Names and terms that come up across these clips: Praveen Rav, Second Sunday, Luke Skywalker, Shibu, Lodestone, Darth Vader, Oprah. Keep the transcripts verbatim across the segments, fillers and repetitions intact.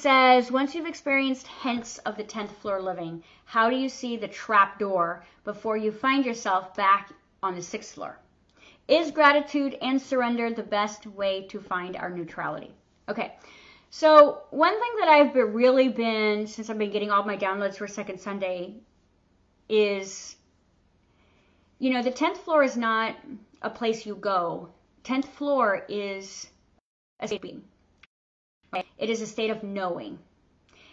says, once you've experienced hints of the tenth floor living, how do you see the trap door before you find yourself back on the sixth floor? Is gratitude and surrender the best way to find our neutrality? Okay, so one thing that I've been really been, since I've been getting all my downloads for Second Sunday, is, you know, the tenth floor is not a place you go. tenth floor is escaping. It is a state of knowing.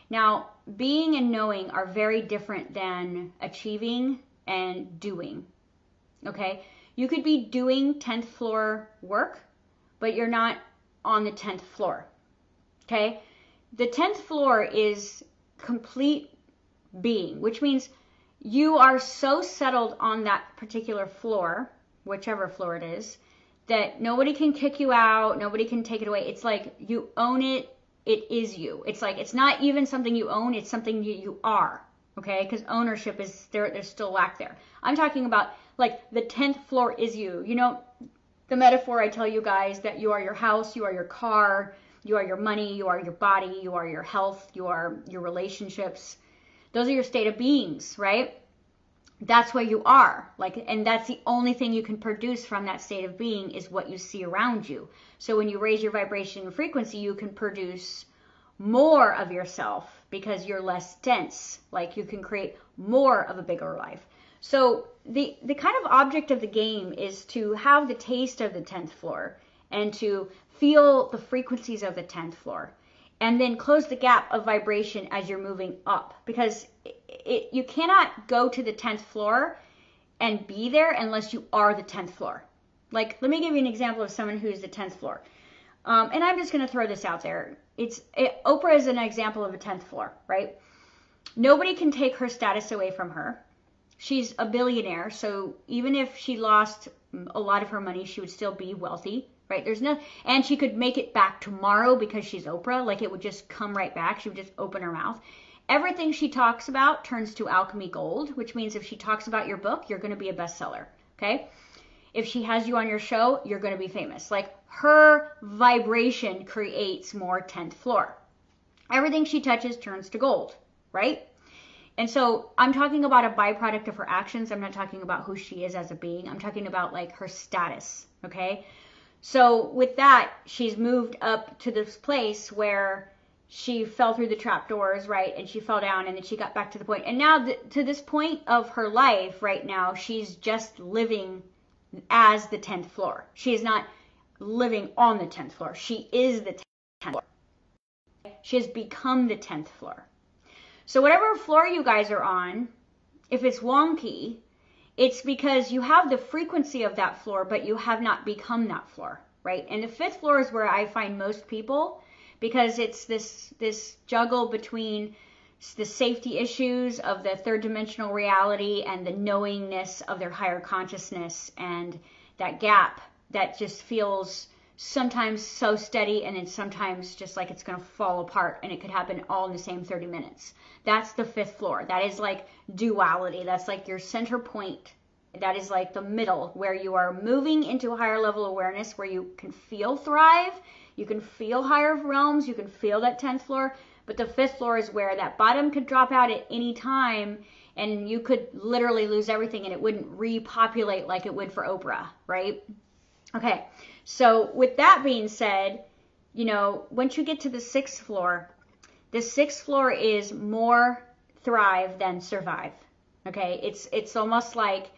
Now, being and knowing are very different than achieving and doing, okay? You could be doing tenth floor work, but you're not on the tenth floor, okay? The tenth floor is complete being, which means you are so settled on that particular floor, whichever floor it is, that nobody can kick you out, nobody can take it away. It's like you own it, it is you. It's like, it's not even something you own, it's something you, you are, okay? Because ownership is, there, there's still lack there. I'm talking about like the tenth floor is you. You know, the metaphor I tell you guys that you are your house, you are your car, you are your money, you are your body, you are your health, you are your relationships. Those are your state of beings, right? That's where you are, like, and that's the only thing you can produce from that state of being is what you see around you. So when you raise your vibration and frequency, you can produce more of yourself because you're less dense. Like you can create more of a bigger life. So the, the kind of object of the game is to have the taste of the tenth floor and to feel the frequencies of the tenth floor, and then close the gap of vibration as you're moving up, because it, it, you cannot go to the tenth floor and be there unless you are the tenth floor. Like, let me give you an example of someone who's the tenth floor. Um, and I'm just going to throw this out there. It's it, Oprah is an example of a tenth floor, right? Nobody can take her status away from her. She's a billionaire, so even if she lost a lot of her money, she would still be wealthy. Right? There's no, and she could make it back tomorrow because she's Oprah. Like it would just come right back. She would just open her mouth. Everything she talks about turns to alchemy gold, which means if she talks about your book, you're going to be a bestseller. Okay. If she has you on your show, you're going to be famous. Like her vibration creates more tenth floor. Everything she touches turns to gold, right? And so I'm talking about a byproduct of her actions. I'm not talking about who she is as a being. I'm talking about like her status. Okay. So with that, she's moved up to this place where she fell through the trap doors, right? And she fell down and then she got back to the point. And now th to this point of her life right now, she's just living as the tenth floor. She is not living on the tenth floor. She is the tenth floor. She has become the tenth floor. So whatever floor you guys are on, if it's wonky, it's because you have the frequency of that floor, but you have not become that floor, right? And the fifth floor is where I find most people, because it's this this juggle between the safety issues of the third dimensional reality and the knowingness of their higher consciousness, and that gap that just feels sometimes so steady and then sometimes just like it's going to fall apart, and it could happen all in the same thirty minutes. That's the fifth floor. That is like duality. That's like your center point. That is like the middle where you are moving into a higher level awareness, where you can feel thrive. You can feel higher realms. You can feel that tenth floor. But the fifth floor is where that bottom could drop out at any time, and you could literally lose everything and it wouldn't repopulate like it would for Oprah, right? Okay, so with that being said, you know, once you get to the sixth floor, the sixth floor is more thrive than survive, okay? It's it's almost like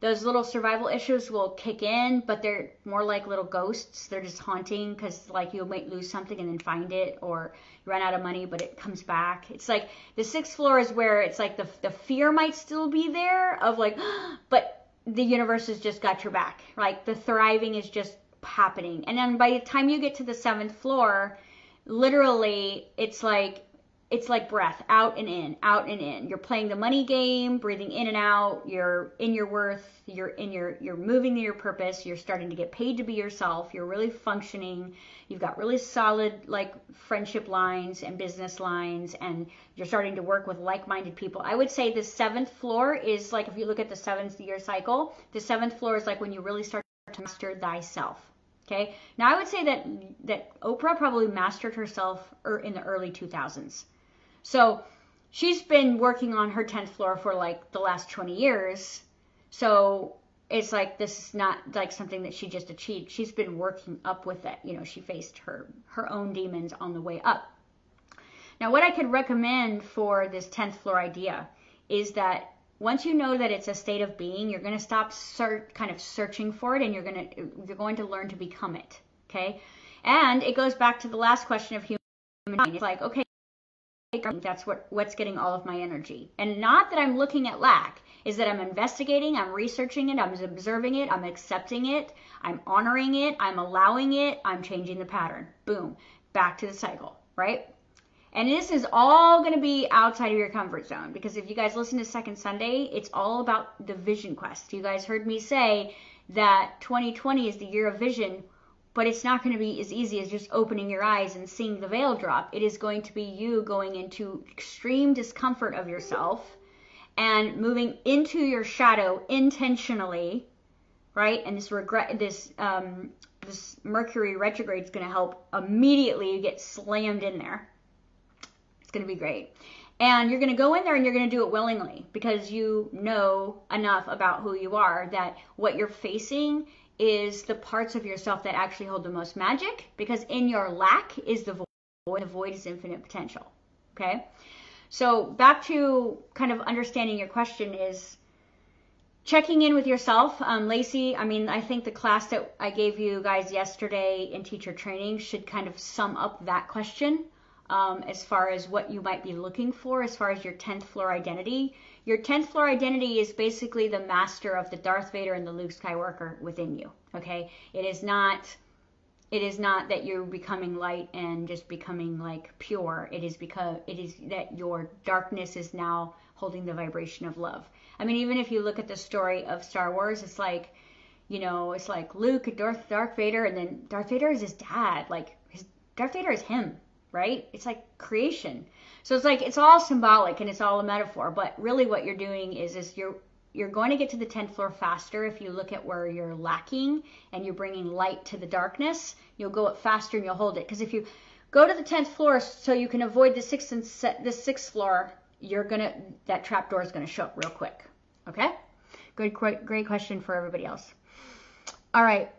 those little survival issues will kick in, but they're more like little ghosts. They're just haunting because, like, you might lose something and then find it, or you run out of money, but it comes back. It's like the sixth floor is where it's like the, the fear might still be there of, like, but the universe has just got your back. Like the thriving is just happening. And then by the time you get to the seventh floor, literally it's like, it's like breath out and in, out and in. You're playing the money game, breathing in and out. You're in your worth. You're in your, you're moving to your purpose. You're starting to get paid to be yourself. You're really functioning. You've got really solid, like, friendship lines and business lines, and you're starting to work with like-minded people. I would say the seventh floor is like, if you look at the seventh year cycle, the seventh floor is like when you really start to master thyself. Okay. Now I would say that that Oprah probably mastered herself er, in the early two thousands. So she's been working on her tenth floor for like the last twenty years. So it's like, this is not like something that she just achieved. She's been working up with it. You know, she faced her, her own demons on the way up. Now, what I could recommend for this tenth floor idea is that once you know that it's a state of being, you're going to stop search, kind of searching for it, and you're going to you're going to learn to become it. Okay, and it goes back to the last question of human. It's like, okay, that's what what's getting all of my energy, and not that I'm looking at lack. Is that I'm investigating, I'm researching it, I'm observing it, I'm accepting it, I'm honoring it, I'm allowing it, I'm changing the pattern. Boom, back to the cycle, right? And this is all going to be outside of your comfort zone, because if you guys listen to Second Sunday, it's all about the vision quest. You guys heard me say that twenty twenty is the year of vision, but it's not going to be as easy as just opening your eyes and seeing the veil drop. It is going to be you going into extreme discomfort of yourself and moving into your shadow intentionally, right? And this regret, this um, this Mercury retrograde is going to help immediately. You get slammed in there. Going to be great, and you're going to go in there and you're going to do it willingly, because you know enough about who you are that what you're facing is the parts of yourself that actually hold the most magic, because in your lack is the void. The void is infinite potential. Okay, so back to kind of understanding your question is checking in with yourself. um Lacey, I mean, I think the class that I gave you guys yesterday in teacher training should kind of sum up that question. Um, as far as what you might be looking for, as far as your tenth floor identity. Your tenth floor identity is basically the master of the Darth Vader and the Luke Skywalker within you, okay? It is not, it is not that you're becoming light and just becoming like pure. It is because, it is that your darkness is now holding the vibration of love. I mean, even if you look at the story of Star Wars, it's like, you know, it's like Luke and Darth, Darth Vader, and then Darth Vader is his dad. Like, his, Darth Vader is him. Right? It's like creation. So it's like, it's all symbolic and it's all a metaphor, but really what you're doing is, is you're, you're going to get to the tenth floor faster if you look at where you're lacking and you're bringing light to the darkness. You'll go up faster and you'll hold it. Because if you go to the tenth floor so you can avoid the sixth and se- the sixth floor, you're going to, that trap door is going to show up real quick. Okay? Good, great, great question for everybody else. All right.